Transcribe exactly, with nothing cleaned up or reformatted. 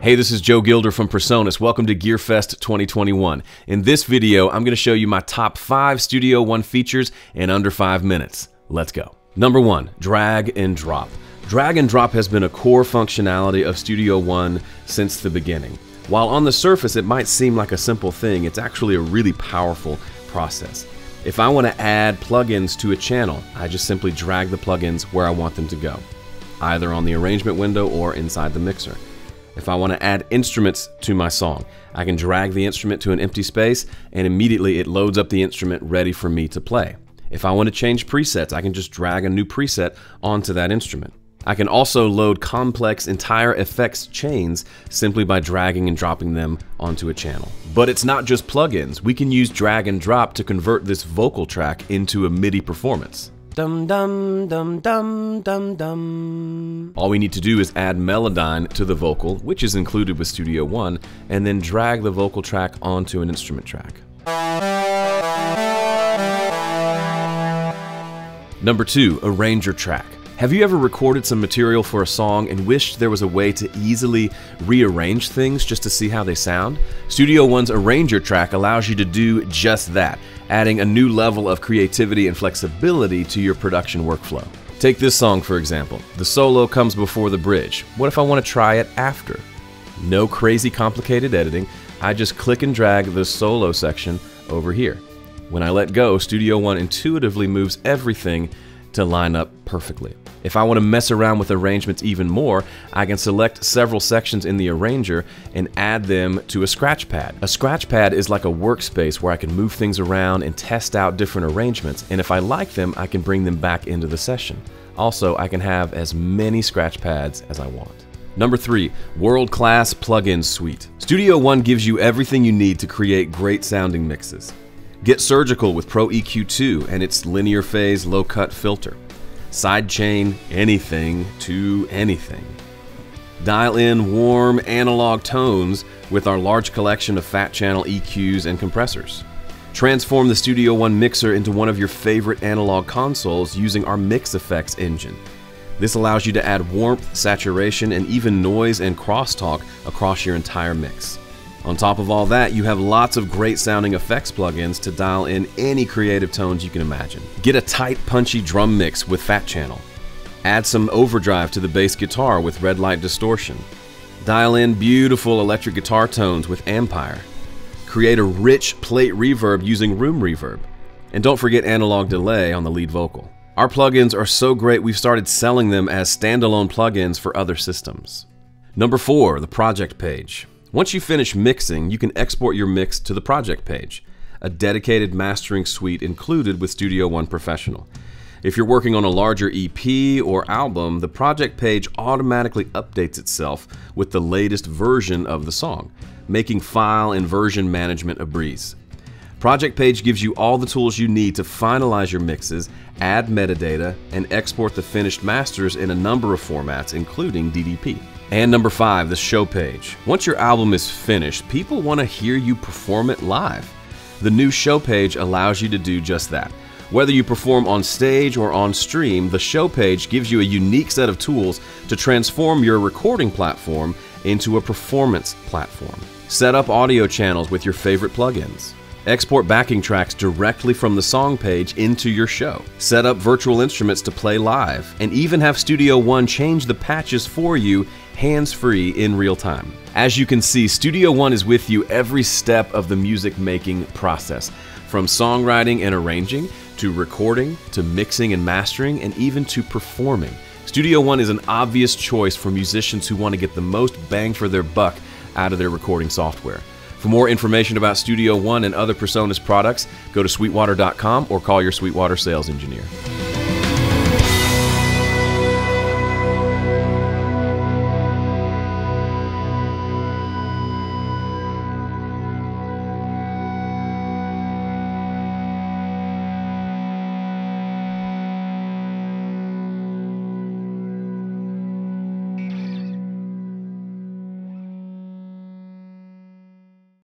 Hey, this is Joe Gilder from PreSonus. Welcome to GearFest twenty twenty-one. In this video, I'm going to show you my top five Studio One features in under five minutes. Let's go. Number one, drag and drop. Drag and drop has been a core functionality of Studio One since the beginning. While on the surface it might seem like a simple thing, it's actually a really powerful process. If I want to add plugins to a channel, I just simply drag the plugins where I want them to go, either on the arrangement window or inside the mixer. If I want to add instruments to my song, I can drag the instrument to an empty space and immediately it loads up the instrument ready for me to play. If I want to change presets, I can just drag a new preset onto that instrument. I can also load complex entire effects chains simply by dragging and dropping them onto a channel. But it's not just plugins. We can use drag and drop to convert this vocal track into a MIDI performance. Dum, dum, dum, dum, dum, dum. All we need to do is add Melodyne to the vocal, which is included with Studio One, and then drag the vocal track onto an instrument track. Number two, arrange your track. Have you ever recorded some material for a song and wished there was a way to easily rearrange things just to see how they sound? Studio One's Arranger track allows you to do just that, adding a new level of creativity and flexibility to your production workflow. Take this song, for example. The solo comes before the bridge. What if I want to try it after? No crazy complicated editing. I just click and drag the solo section over here. When I let go, Studio One intuitively moves everything to line up perfectly. If I want to mess around with arrangements even more, I can select several sections in the arranger and add them to a scratch pad. A scratch pad is like a workspace where I can move things around and test out different arrangements, and if I like them, I can bring them back into the session. Also, I can have as many scratch pads as I want. Number three, world-class plugin suite. Studio One gives you everything you need to create great sounding mixes. Get surgical with Pro E Q two and its linear phase low-cut filter. Sidechain anything to anything. Dial in warm analog tones with our large collection of Fat Channel E Qs and compressors. Transform the Studio One mixer into one of your favorite analog consoles using our MixFX engine. This allows you to add warmth, saturation, and even noise and crosstalk across your entire mix. On top of all that, you have lots of great sounding effects plugins to dial in any creative tones you can imagine. Get a tight, punchy drum mix with Fat Channel. Add some overdrive to the bass guitar with Red Light Distortion. Dial in beautiful electric guitar tones with Ampire. Create a rich plate reverb using Room Reverb. And don't forget analog delay on the lead vocal. Our plugins are so great we've started selling them as standalone plugins for other systems. Number four, the project page. Once you finish mixing, you can export your mix to the project page, a dedicated mastering suite included with Studio One Professional. If you're working on a larger E P or album, the project page automatically updates itself with the latest version of the song, making file and version management a breeze. Project Page gives you all the tools you need to finalize your mixes, add metadata, and export the finished masters in a number of formats, including D D P. And number five, the show page. Once your album is finished, people want to hear you perform it live. The new show page allows you to do just that. Whether you perform on stage or on stream, the show page gives you a unique set of tools to transform your recording platform into a performance platform. Set up audio channels with your favorite plugins. Export backing tracks directly from the song page into your show. Set up virtual instruments to play live, and even have Studio One change the patches for you hands-free in real time. As you can see, Studio One is with you every step of the music-making process, from songwriting and arranging, to recording, to mixing and mastering, and even to performing. Studio One is an obvious choice for musicians who want to get the most bang for their buck out of their recording software. For more information about Studio One and other PreSonus products, go to Sweetwater dot com or call your Sweetwater sales engineer.